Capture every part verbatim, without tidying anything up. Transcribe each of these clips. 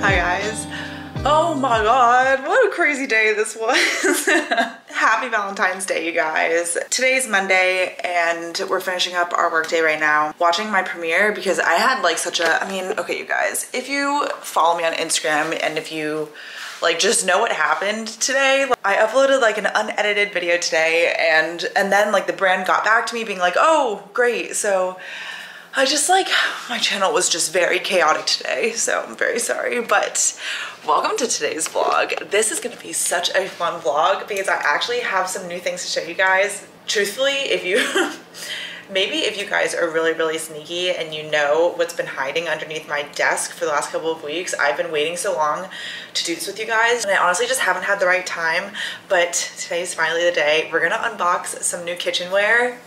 Hi guys. Oh my god, what a crazy day this was. Happy Valentine's Day, you guys. Today's Monday and we're finishing up our work day right now. Watching my premiere because I had like such a, I mean, okay you guys, if you follow me on Instagram and if you like just know what happened today. Like, I uploaded like an unedited video today and and then like the brand got back to me being like, oh, great. So I just like, my channel was just very chaotic today, so I'm very sorry, but welcome to today's vlog. This is gonna be such a fun vlog because I actually have some new things to show you guys. Truthfully, if you, maybe if you guys are really, really sneaky and you know what's been hiding underneath my desk for the last couple of weeks, I've been waiting so long to do this with you guys, and I honestly just haven't had the right time, but today's finally the day. We're gonna unbox some new kitchenware.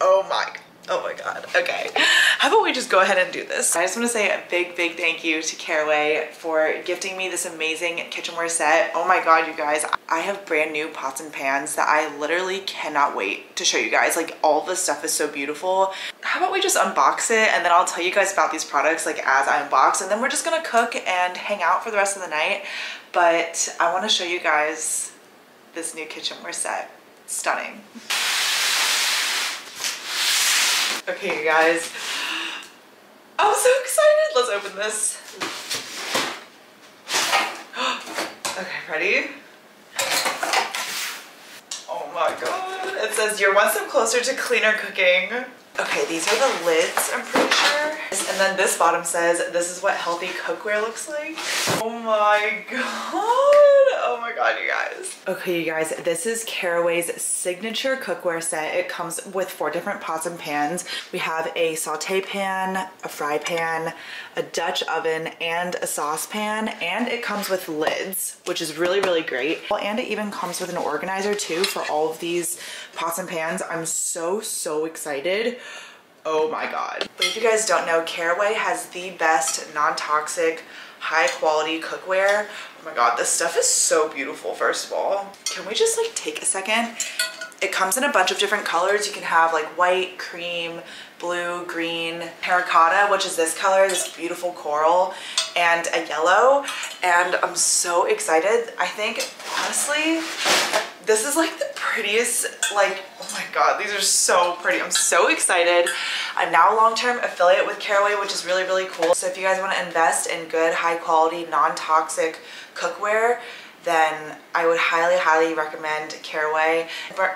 Oh my god. Oh my god, okay. How about we just go ahead and do this? I just wanna say a big, big thank you to Caraway for gifting me this amazing kitchenware set. Oh my god, you guys, I have brand new pots and pans that I literally cannot wait to show you guys. Like, all this stuff is so beautiful. How about we just unbox it and then I'll tell you guys about these products like as I unbox, and then we're just gonna cook and hang out for the rest of the night. But I wanna show you guys this new kitchenware set. Stunning. Okay, you guys, I'm so excited. Let's open this. Okay, ready? Oh my god. It says, you're one step closer to cleaner cooking. Okay, these are the lids, I'm pretty sure. And then this bottom says, this is what healthy cookware looks like. Oh my god. Oh my god, you guys. Okay, you guys, this is Caraway's signature cookware set. It comes with four different pots and pans. We have a saute pan, a fry pan, a Dutch oven, and a saucepan, and it comes with lids, which is really, really great. And it even comes with an organizer too for all of these pots and pans. I'm so, so excited. Oh my god. But if you guys don't know, Caraway has the best non-toxic, high quality cookware. Oh my god, this stuff is so beautiful, first of all. Can we just like take a second? It comes in a bunch of different colors. You can have like white, cream, blue, green, terracotta, which is this color, this beautiful coral, and a yellow. And I'm so excited. I think, honestly, this is like the prettiest, like, oh my god, these are so pretty. I'm so excited. I'm now a long-term affiliate with Caraway, which is really, really cool. So if you guys want to invest in good, high-quality, non-toxic cookware, then I would highly, highly recommend Caraway.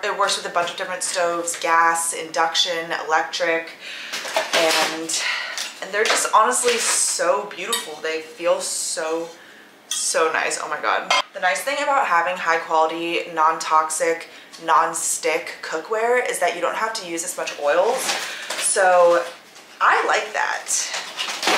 It works with a bunch of different stoves, gas, induction, electric, and, and they're just honestly so beautiful. They feel so, so nice. Oh my god. The nice thing about having high-quality, non-toxic, non-stick cookware is that you don't have to use as much oil. So I like that.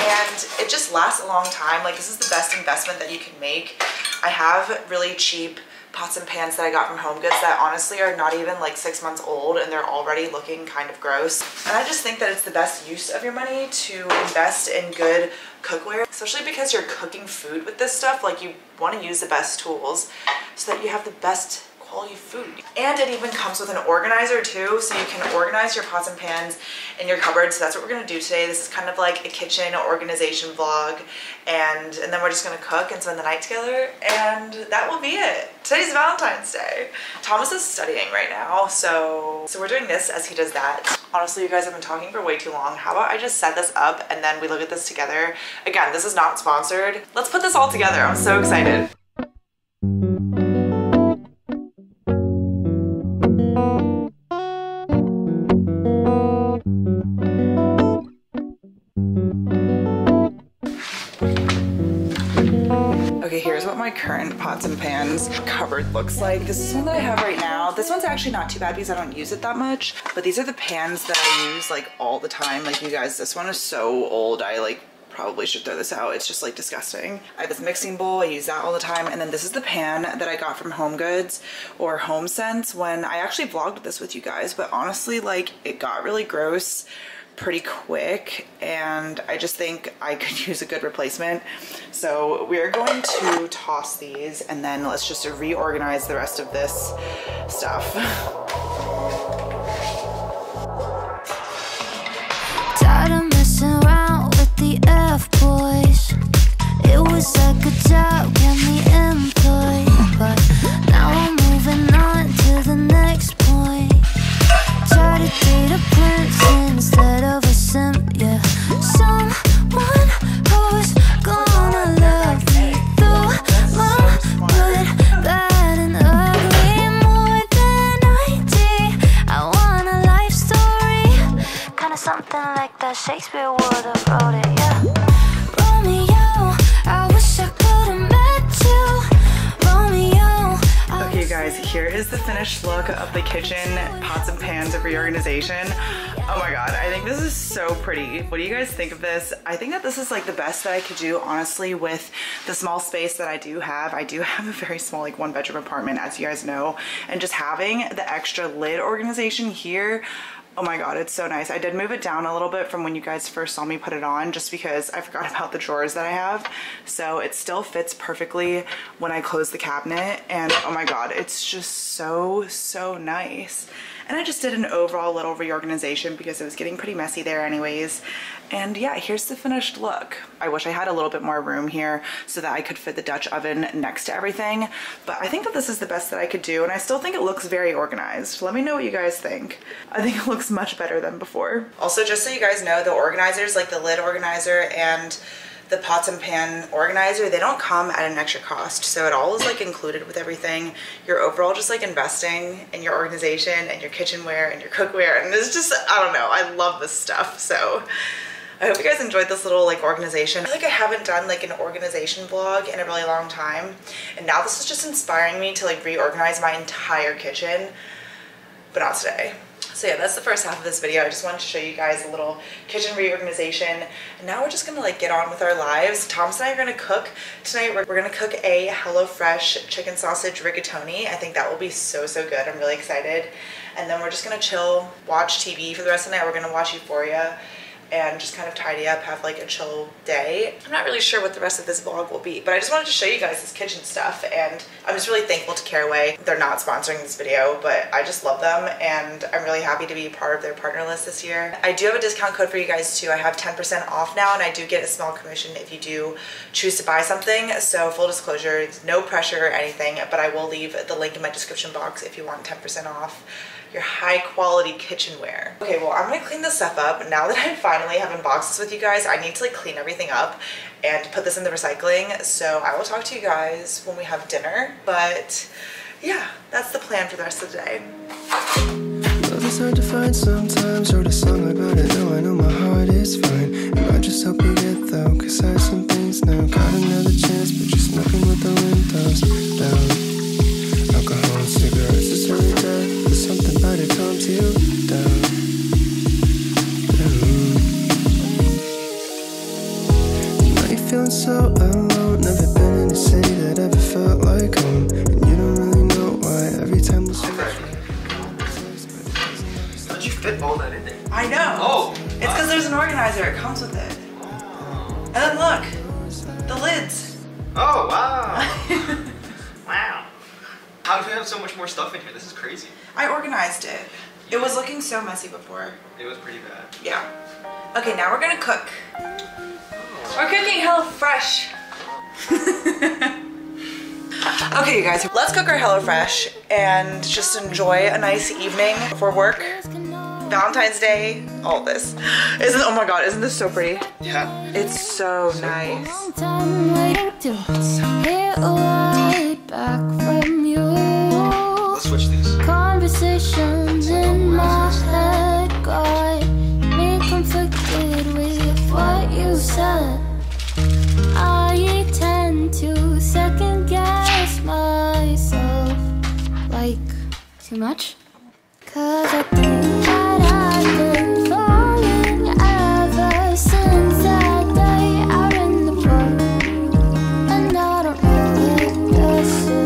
And it just lasts a long time. Like, this is the best investment that you can make. I have really cheap pots and pans that I got from HomeGoods that honestly are not even like six months old and they're already looking kind of gross. And I just think that it's the best use of your money to invest in good cookware, especially because you're cooking food with this stuff. Like, you want to use the best tools so that you have the best quality food. And it even comes with an organizer too, so you can organize your pots and pans in your cupboard. So that's what we're gonna do today. This is kind of like a kitchen organization vlog, and and then we're just gonna cook and spend the night together, and that will be it. Today's Valentine's Day. Thomas is studying right now, so so we're doing this as he does that. Honestly, you guys have been talking for way too long. How about I just set this up and then we look at this together? Again, this is not sponsored. Let's put this all together. I'm so excited. My current pots and pans cupboard looks like. This is one that I have right now. This one's actually not too bad because I don't use it that much, but these are the pans that I use like all the time. Like, you guys, this one is so old. I like probably should throw this out. It's just like disgusting. I have this mixing bowl. I use that all the time. And then this is the pan that I got from HomeGoods or HomeSense when I actually vlogged this with you guys, but honestly, like, it got really gross pretty quick and I just think I could use a good replacement. So we're going to toss these and then let's just reorganize the rest of this stuff. Tired of messing around with the F boys. It Shakespeare would have wrote it, yeah. Romeo, I wish I could have met you. Romeo. Okay, guys, here is the finished look of the kitchen pots and pans of reorganization. Oh my god, I think this is so pretty. What do you guys think of this? I think that this is like the best that I could do, honestly, with the small space that I do have. I do have a very small, like, one bedroom apartment, as you guys know, and just having the extra lid organization here. Oh my god, it's so nice. I did move it down a little bit from when you guys first saw me put it on, just because I forgot about the drawers that I have. So it still fits perfectly when I close the cabinet, and oh my god, it's just so, so nice. And I just did an overall little reorganization because it was getting pretty messy there anyways. And yeah, here's the finished look. I wish I had a little bit more room here so that I could fit the Dutch oven next to everything, but I think that this is the best that I could do, and I still think it looks very organized. Let me know what you guys think. I think it looks much better than before. Also, just so you guys know, the organizers, like the lid organizer and the pots and pan organizer, they don't come at an extra cost, so it all is like included with everything. You're overall just like investing in your organization and your kitchenware and your cookware, and it's just, I don't know, I love this stuff. So I hope you guys enjoyed this little like organization. I feel like I haven't done like an organization vlog in a really long time, and now this is just inspiring me to like reorganize my entire kitchen, but not today. So yeah, that's the first half of this video. I just wanted to show you guys a little kitchen reorganization. And now we're just gonna like get on with our lives. Thomas and I are gonna cook tonight. We're, we're gonna cook a HelloFresh chicken sausage rigatoni. I think that will be so, so good. I'm really excited. And then we're just gonna chill, watch T V for the rest of the night. We're gonna watch Euphoria and just kind of tidy up, have like a chill day. I'm not really sure what the rest of this vlog will be, but I just wanted to show you guys this kitchen stuff, and I'm just really thankful to Caraway. They're not sponsoring this video, but I just love them, and I'm really happy to be part of their partner list this year. I do have a discount code for you guys too. I have ten percent off now, and I do get a small commission if you do choose to buy something, so full disclosure, it's no pressure or anything, but I will leave the link in my description box if you want ten percent off your high quality kitchenware. Okay, well, I'm gonna clean this stuff up. Now that I finally have unboxed this with you guys, I need to like clean everything up and put this in the recycling. So I will talk to you guys when we have dinner. But yeah, that's the plan for the rest of the day. Love is hard to find sometimes, wrote a song about it. Now I know my heart is fine. And I just hope we get though, cause I have some things now. Got another chance, but just knocking with the windows down. Alcohol, cigarettes, it's really dead. Something about it calms you down, down. Now you're feeling so alone. Never been in a city that ever felt like home, and you don't really know why. Every time this okay. How'd you fit all that in there? I know. Oh, it's because there's an organizer. It comes with it. Wow. And then look, the lids. Oh wow. Wow. How do we have so much more stuff in here? This is crazy. I organized it. It was looking so messy before. It was pretty bad. Yeah. Okay, now we're gonna cook. Oh. We're cooking HelloFresh. Okay, you guys, let's cook our HelloFresh and just enjoy a nice evening before work. Valentine's Day, all this. Isn't, oh my god, isn't this so pretty? Yeah. It's so, so nice. Cool. Let's switch these. Conversations in my head got me conflicted with what you said. I tend to second guess myself, like, too much? 'Cause I think that I've been falling ever since that day out in the park, and I don't really guess it.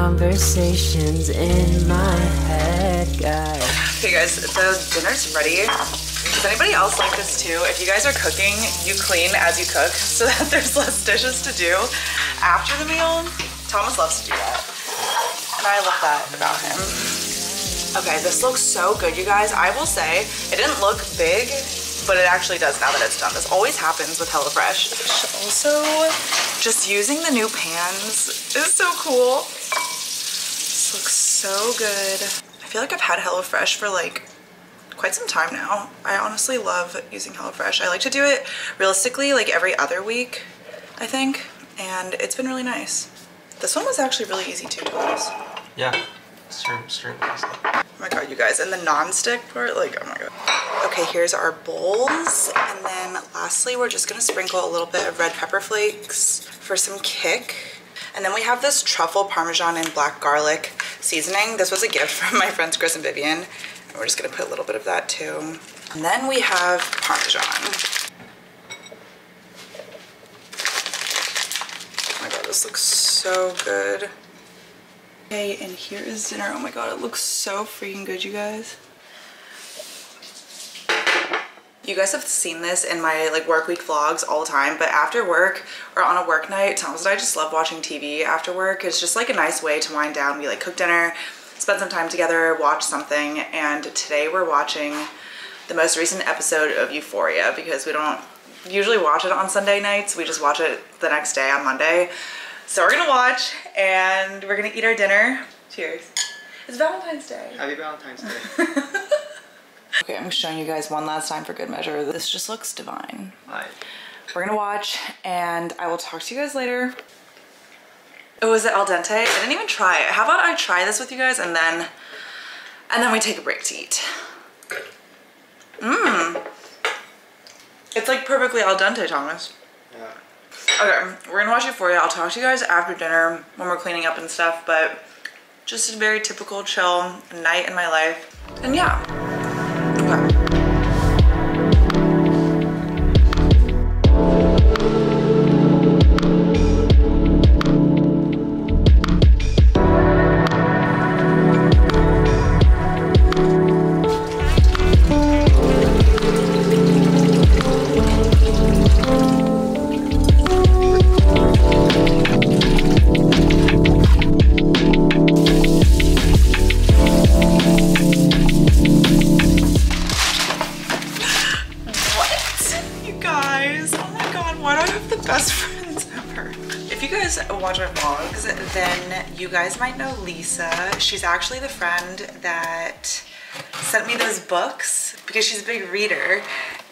conversations in my head, guys. Okay, guys, the dinner's ready. Does anybody else like this too? If you guys are cooking, you clean as you cook so that there's less dishes to do after the meal. Thomas loves to do that, and I love that about him. Okay, this looks so good, you guys. I will say, it didn't look big, but it actually does now that it's done. This always happens with HelloFresh. Also, just using the new pans is so cool. This looks so good. I feel like I've had HelloFresh for like quite some time now. I honestly love using HelloFresh. I like to do it realistically like every other week, I think, and it's been really nice. This one was actually really easy too, Thomas. Yeah, extremely easy. Oh my god, you guys, and the non-stick part, like, oh my god. Okay, here's our bowls, and then lastly we're just gonna sprinkle a little bit of red pepper flakes for some kick. And then we have this truffle parmesan and black garlic seasoning. This was a gift from my friends Chris and Vivian, and we're just gonna put a little bit of that too. And then we have parmesan. Oh my god, this looks so good. Okay, and here is dinner. Oh my god, it looks so freaking good, you guys. You guys have seen this in my like work week vlogs all the time, but after work or on a work night, Thomas and I just love watching T V after work. It's just like a nice way to wind down. We like cook dinner, spend some time together, watch something, and today we're watching the most recent episode of Euphoria because we don't usually watch it on Sunday nights. We just watch it the next day on Monday. So we're gonna watch and we're gonna eat our dinner. Cheers. It's Valentine's Day. Happy Valentine's Day. Okay, I'm showing you guys one last time for good measure. This just looks divine. All right. We're gonna watch and I will talk to you guys later. Oh, is it al dente? I didn't even try it. How about I try this with you guys and then and then we take a break to eat. Mmm. It's like perfectly al dente, Thomas. Yeah. Okay, we're gonna watch Euphoria. I'll talk to you guys after dinner when we're cleaning up and stuff, but just a very typical chill night in my life. And yeah. Okay. Might know Lisa. She's actually the friend that sent me those books because she's a big reader,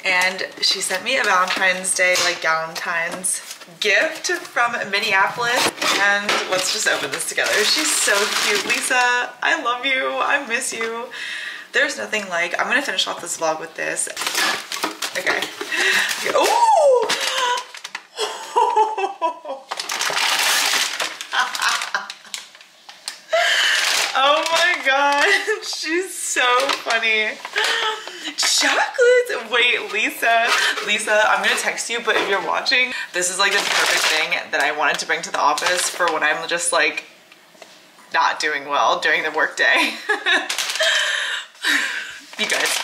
and she sent me a Valentine's Day, like Galentine's gift from Minneapolis. And let's just open this together. She's so cute. Lisa, I love you. I miss you. There's nothing like. I'm gonna finish off this vlog with this. Okay. Oh! Oh my god, she's so funny. Chocolates! Wait, Lisa. Lisa, I'm gonna text you, but if you're watching, this is like the perfect thing that I wanted to bring to the office for when I'm just like not doing well during the workday. You guys,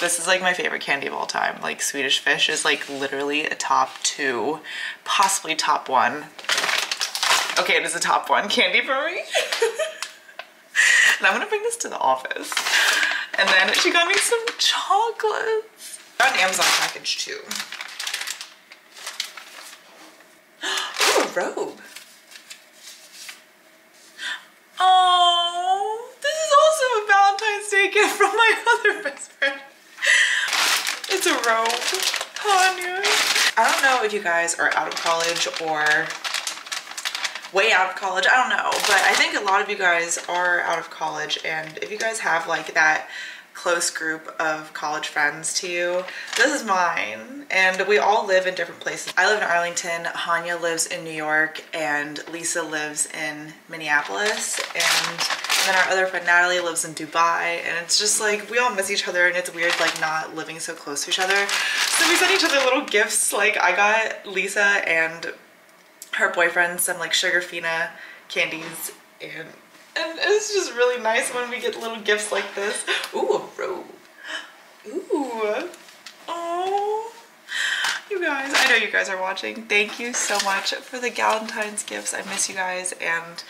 this is like my favorite candy of all time. Like Swedish Fish is like literally a top two, possibly top one. Okay, it is a top one candy for me. And I'm gonna bring this to the office. And then she got me some chocolates. I got an Amazon package too. Ooh, a robe. Oh, this is also a Valentine's Day gift from my other best friend. It's a robe. Tanya. I don't know if you guys are out of college or way out of college, I don't know, but I think a lot of you guys are out of college, and if you guys have like that close group of college friends to you, this is mine, and we all live in different places. I live in Arlington, Hanya lives in New York, and Lisa lives in Minneapolis, and then our other friend Natalie lives in Dubai, and it's just like we all miss each other, and it's weird like not living so close to each other, so we send each other little gifts. Like I got Lisa and her boyfriend some like Sugarfina candies and and it's just really nice when we get little gifts like this. Ooh, a robe. Ooh. Oh. You guys, I know you guys are watching. Thank you so much for the Galentine's gifts. I miss you guys, and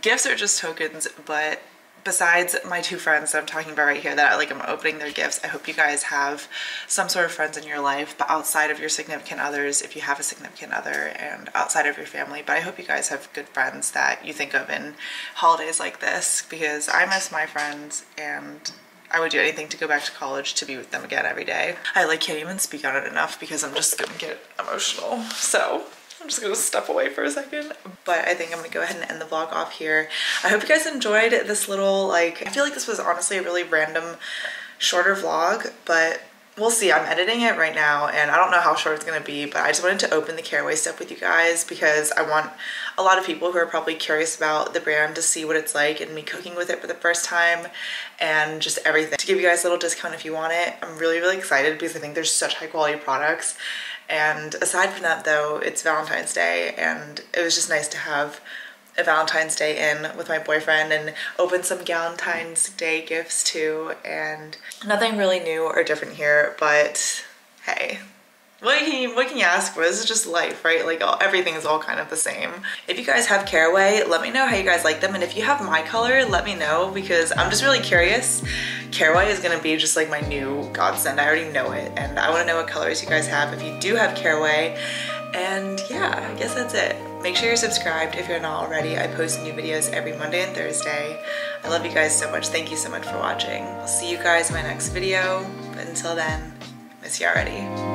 gifts are just tokens, but besides my two friends that I'm talking about right here that I, like I'm opening their gifts, I hope you guys have some sort of friends in your life, but outside of your significant others, if you have a significant other, and outside of your family. But I hope you guys have good friends that you think of in holidays like this, because I miss my friends and I would do anything to go back to college to be with them again every day. I like can't even speak on it enough because I'm just gonna get emotional. So I'm just gonna step away for a second, but I think I'm gonna go ahead and end the vlog off here. I hope you guys enjoyed this little, like, I feel like this was honestly a really random shorter vlog, but we'll see. I'm editing it right now and I don't know how short it's gonna be, but I just wanted to open the Caraway stuff with you guys because I want a lot of people who are probably curious about the brand to see what it's like and me cooking with it for the first time and just everything, to give you guys a little discount if you want it. I'm really really excited because I think there's such high quality products. And aside from that though, it's Valentine's Day and it was just nice to have a Valentine's Day in with my boyfriend and open some Galentine's Day gifts too, and nothing really new or different here, but hey, what can you, what can you ask for? This is just life, right? Like all, everything is all kind of the same. If you guys have Caraway, let me know how you guys like them, and if you have my color, let me know because I'm just really curious. Caraway is gonna be just like my new godsend. I already know it, and I wanna know what colors you guys have if you do have Caraway. And yeah, I guess that's it. Make sure you're subscribed if you're not already. I post new videos every Monday and Thursday. I love you guys so much. Thank you so much for watching. I'll see you guys in my next video, but until then, miss you already.